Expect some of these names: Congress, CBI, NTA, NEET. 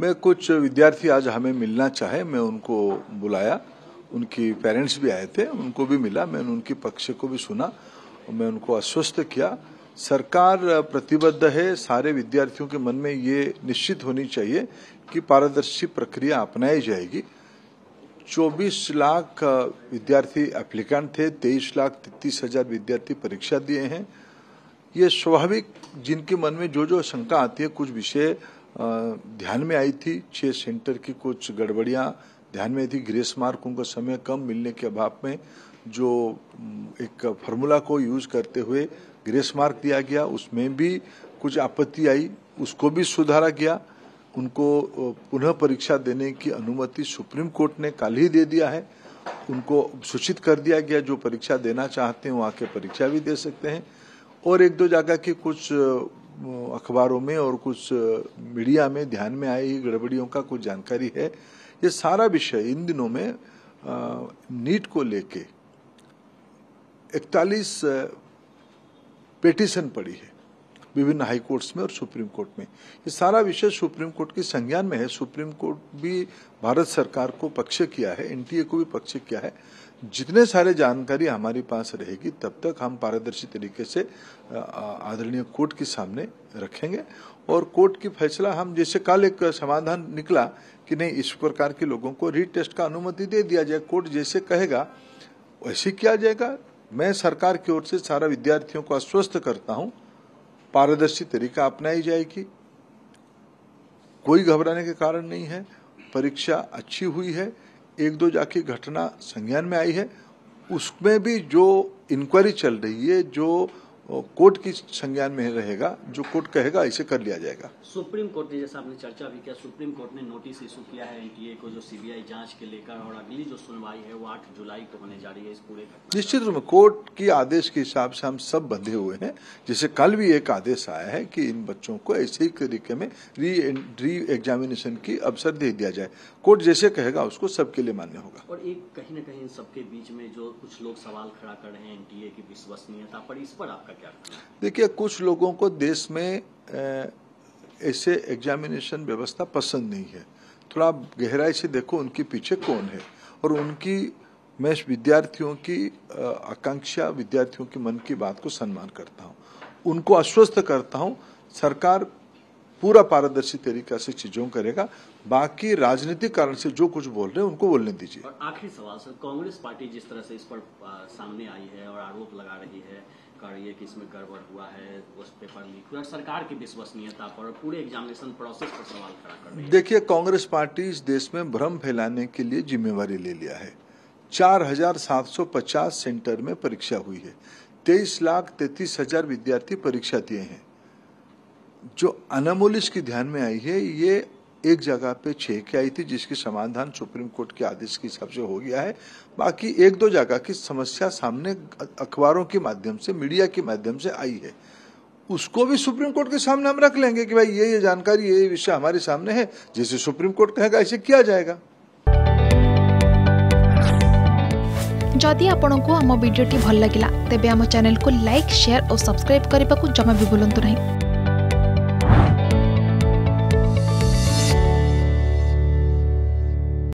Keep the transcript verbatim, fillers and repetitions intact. में कुछ विद्यार्थी आज हमें मिलना चाहे, मैं उनको बुलाया, उनकी पेरेंट्स भी आए थे, उनको भी मिला, मैंने उनके पक्ष को भी सुना और मैं उनको आश्वस्त किया। सरकार प्रतिबद्ध है, सारे विद्यार्थियों के मन में ये निश्चित होनी चाहिए कि पारदर्शी प्रक्रिया अपनाई जाएगी। चौबीस लाख विद्यार्थी एप्लीकेंट थे, तेईस लाख तैतीस हजार विद्यार्थी परीक्षा दिए हैं। ये स्वाभाविक जिनके मन में जो जो शंका आती है, कुछ विषय ध्यान में आई थी, छह सेंटर की कुछ गड़बड़ियां ध्यान में थी, ग्रेस मार्क उनको समय कम मिलने के अभाव में जो एक फार्मूला को यूज करते हुए ग्रेस मार्क दिया गया, उसमें भी कुछ आपत्ति आई, उसको भी सुधारा गया। उनको पुनः परीक्षा देने की अनुमति सुप्रीम कोर्ट ने कल ही दे दिया है। उनको सूचित कर दिया गया, जो परीक्षा देना चाहते हैं वो आके परीक्षा भी दे सकते हैं। और एक दो जगह के कुछ अखबारों में और कुछ मीडिया में ध्यान में आई गड़बड़ियों का कुछ जानकारी है। ये सारा विषय इन दिनों में नीट को लेके इकतालीस पेटिशन पड़ी है विभिन्न हाई कोर्ट्स में और सुप्रीम कोर्ट में। ये सारा विषय सुप्रीम कोर्ट की संज्ञान में है। सुप्रीम कोर्ट भी भारत सरकार को पक्ष किया है, एनटीए को भी पक्ष किया है। जितने सारे जानकारी हमारे पास रहेगी तब तक हम पारदर्शी तरीके से आदरणीय कोर्ट के सामने रखेंगे और कोर्ट की फैसला हम, जैसे कल एक समाधान निकला कि नहीं, इस प्रकार के लोगों को रीटेस्ट का अनुमति दे दिया जाए, कोर्ट जैसे कहेगा वैसे किया जाएगा। मैं सरकार की ओर से सारा विद्यार्थियों को आश्वस्त करता हूँ, पारदर्शी तरीका अपनाई जाएगी, कोई घबराने के कारण नहीं है। परीक्षा अच्छी हुई है, एक दो जाके घटना संज्ञान में आई है, उसमें भी जो इंक्वायरी चल रही है, जो कोर्ट की संज्ञान में रहेगा, जो कोर्ट कहेगा ऐसे कर लिया जाएगा। सुप्रीम कोर्ट ने, जैसा आपने चर्चा भी किया, सुप्रीम कोर्ट ने नोटिस इशू किया है एनटीए को, जो सीबीआई जांच के लेकर, और अगली जो सुनवाई है वो आठ जुलाई को होने जा रही है। इस पूरे निश्चित रूप में कोर्ट के आदेश के हिसाब से हम सब बंधे हुए हैं। जैसे कल भी एक आदेश आया है कि इन बच्चों को ऐसे ही तरीके में री री एग्जामिनेशन की अवसर दे दिया जाए, कोर्ट जैसे कहेगा उसको सबके लिए मान्य होगा। और एक कहीं ना कहीं सबके बीच में जो कुछ लोग सवाल खड़ा कर रहे हैं एनटीए की विश्वसनीयता पर, इस पर आपका क्या? देखिए, कुछ लोगों को देश में ऐसे एग्जामिनेशन व्यवस्था पसंद नहीं है। थोड़ा गहराई से देखो उनके पीछे कौन है, और उनकी मैं विद्यार्थियों की आकांक्षा, विद्यार्थियों के मन की बात को सम्मान करता हूँ, उनको आश्वस्त करता हूँ। सरकार पूरा पारदर्शी तरीका से चीजों करेगा, बाकी राजनीतिक कारण से जो कुछ बोल रहे हैं उनको बोलने दीजिए। और आखिरी सवाल सर, कांग्रेस पार्टी जिस तरह से इस पर सामने आई है और आरोप लगा रही है कर ये कि इसमें गड़बड़ हुआ है, उस पेपर लीक हुआ, सरकार की विश्वसनीयता पर और पूरे एग्जामिनेशन प्रोसेस पर सवाल खड़ा कर रही है। देखिए, कांग्रेस पार्टी इस देश में भ्रम फैलाने के लिए जिम्मेवारी ले लिया है। चार हजार सात सौ पचास सेंटर में परीक्षा हुई है, तेईस लाख तैतीस हजार विद्यार्थी परीक्षा दिए हैं। जो अनमोलिश की ध्यान में आई है, ये एक जगह पे छह की आई थी, जिसकी समाधान सुप्रीम कोर्ट के आदेश के हिसाब से हो गया है। बाकी एक दो जगह की समस्या सामने अखबारों के माध्यम से, मीडिया के माध्यम से आई है, उसको भी सुप्रीम कोर्ट के सामने हम रख लेंगे कि भाई ये ये जानकारी, ये विषय हमारे सामने है, जैसे सुप्रीम कोर्ट कहेगा ऐसे किया जाएगा। जदि आपंक आम भिडी भल लगा तेब चैनल को लाइक, शेयर और सब्सक्राइब करने को जमा भी भूलु नहीं।